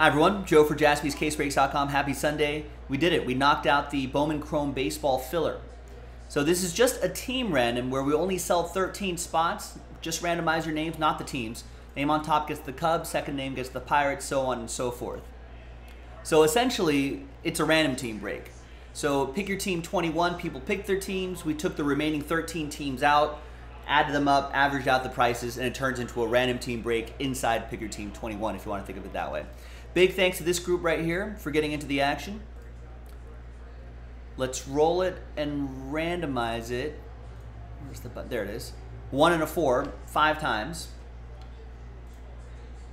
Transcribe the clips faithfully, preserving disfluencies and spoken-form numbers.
Hi everyone, Joe for Jaspys Case Breaks dot com. Happy Sunday. We did it. We knocked out the Bowman Chrome baseball filler. So this is just a team random where we only sell thirteen spots. Just randomize your names, not the teams. Name on top gets the Cubs, second name gets the Pirates, so on and so forth. So essentially, it's a random team break. So pick your team twenty-one, people picked their teams. We took the remaining thirteen teams out, added them up, averaged out the prices, and it turns into a random team break inside pick your team twenty-one, if you want to think of it that way. Big thanks to this group right here for getting into the action. Let's roll it and randomize it. Where's the button? There it is. One and a four, five times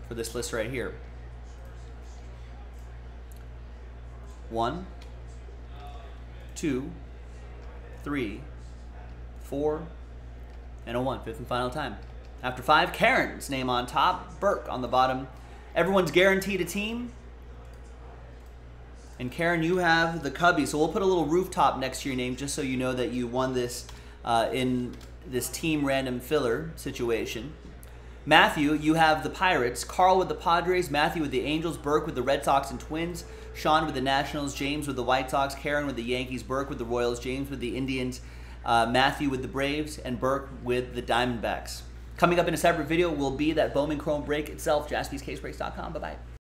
for this list right here. One, two, three, four, and a one. Fifth and final time. After five, Karen's name on top, Burke on the bottom. Everyone's guaranteed a team. And Karen, you have the Cubbies. So we'll put a little rooftop next to your name just so you know that you won this uh, in this team random filler situation. Matthew, you have the Pirates. Carl with the Padres. Matthew with the Angels. Burke with the Red Sox and Twins. Sean with the Nationals. James with the White Sox. Karen with the Yankees. Burke with the Royals. James with the Indians. Uh, Matthew with the Braves. And Burke with the Diamondbacks. Coming up in a separate video will be that Bowman Chrome break itself, Jaspys Case Breaks dot com. Bye-bye.